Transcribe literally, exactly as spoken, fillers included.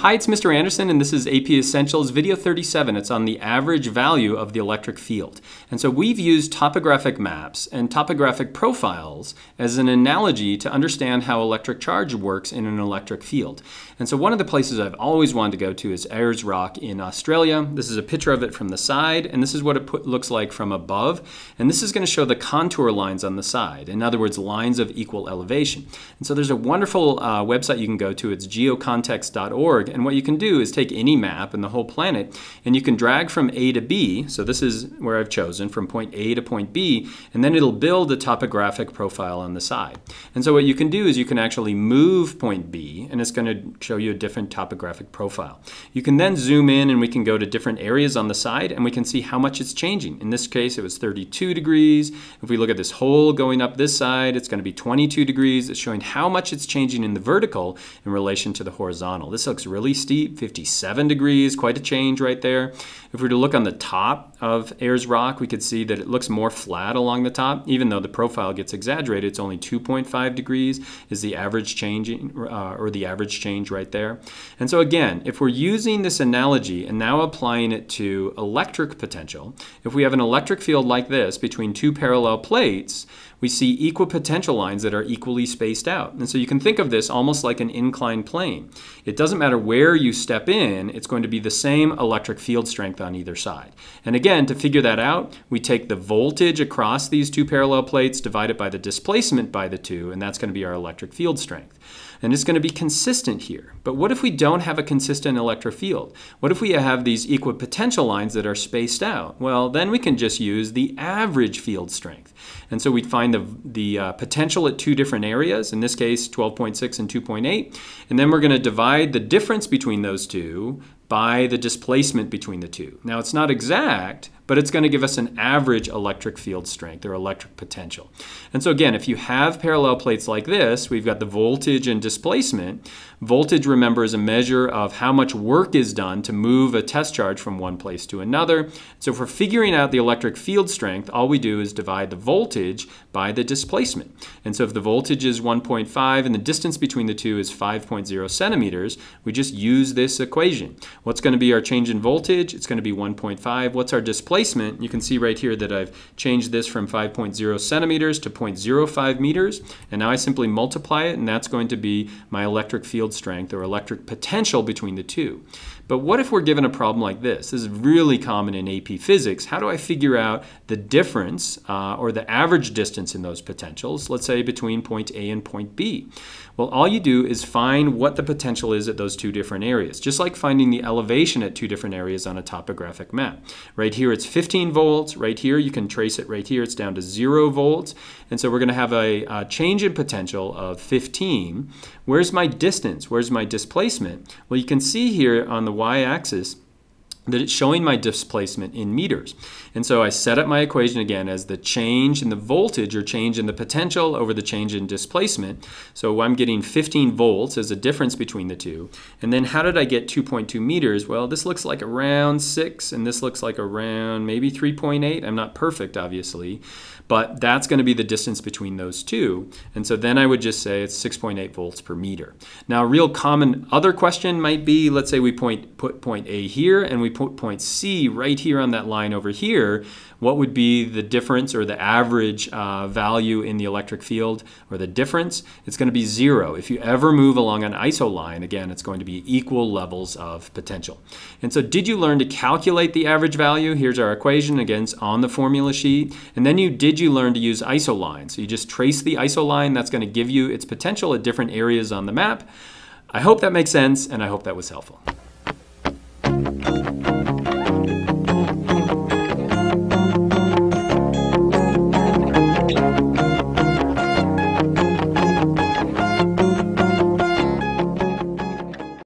Hi, it's Mister Anderson, and this is A P Essentials video thirty-seven. It's on the average value of the electric field. And so we've used topographic maps and topographic profiles as an analogy to understand how electric charge works in an electric field. And so one of the places I've always wanted to go to is Ayers Rock in Australia. This is a picture of it from the side, and this is what it looks like from above. And this is going to show the contour lines on the side. In other words, lines of equal elevation. And so there's a wonderful uh, website you can go to. It's geocontext dot org. And what you can do is take any map in the whole planet, and you can drag from A to B. So this is where I've chosen, from point A to point B, and then it'll build a topographic profile on the side. And so what you can do is you can actually move point B, and it's going to show you a different topographic profile. You can then zoom in, and we can go to different areas on the side, and we can see how much it's changing. In this case, it was thirty-two degrees. If we look at this hole going up this side, it's going to be twenty-two degrees. It's showing how much it's changing in the vertical in relation to the horizontal. This looks really really steep, fifty-seven degrees, quite a change right there. If we were to look on the top of Ayers Rock, we could see that it looks more flat along the top, even though the profile gets exaggerated. It's only two point five degrees is the average change, uh, or the average change right there. And so again, if we're using this analogy and now applying it to electric potential, if we have an electric field like this between two parallel plates, we see equal potential lines that are equally spaced out. And so you can think of this almost like an inclined plane. It doesn't matter where you step in, it's going to be the same electric field strength on either side. And again, to figure that out, we take the voltage across these two parallel plates, divide it by the displacement by the two, and that's going to be our electric field strength. And it's going to be consistent here. But what if we don't have a consistent electric field? What if we have these equipotential lines that are spaced out? Well, then we can just use the average field strength. And so we'd find the, the uh, potential at two different areas, in this case twelve point six and two point eight. And then we're going to divide the difference between those two by the displacement between the two. Now, it's not exact, but it's going to give us an average electric field strength or electric potential. And so again, if you have parallel plates like this, we've got the voltage and displacement. Voltage, remember, is a measure of how much work is done to move a test charge from one place to another. So if we're figuring out the electric field strength, all we do is divide the voltage by the displacement. And so if the voltage is one point five and the distance between the two is five point zero centimeters, we just use this equation. What's going to be our change in voltage? It's going to be one point five. What's our displacement? You can see right here that I've changed this from five point zero centimeters to zero point zero five meters, and now I simply multiply it, and that's going to be my electric field strength or electric potential between the two. But what if we're given a problem like this? This is really common in A P physics. How do I figure out the difference uh, or the average distance in those potentials, let's say between point A and point B? Well, all you do is find what the potential is at those two different areas, just like finding the elevation at two different areas on a topographic map. Right here it's fifteen volts. Right here, you can trace it right here. It's down to zero volts. And so we're going to have a, a change in potential of fifteen. Where's my distance? Where's my displacement? Well, you can see here on the y-axis that it's showing my displacement in meters. And so I set up my equation again as the change in the voltage or change in the potential over the change in displacement. So I'm getting fifteen volts as a difference between the two. And then how did I get two point two meters? Well, this looks like around six, and this looks like around maybe three point eight. I'm not perfect, obviously, but that's going to be the distance between those two. And so then I would just say it's six point eight volts per meter. Now, a real common other question might be, let's say we point, put point A here and we put point C right here on that line over here. What would be the difference or the average uh, value in the electric field or the difference? It's going to be zero. If you ever move along an I S O line, again, it's going to be equal levels of potential. And so did you learn to calculate the average value? Here's our equation, again, it's on the formula sheet. And then you did you learn to use I S O lines? So you just trace the I S O line. That's going to give you its potential at different areas on the map. I hope that makes sense, and I hope that was helpful.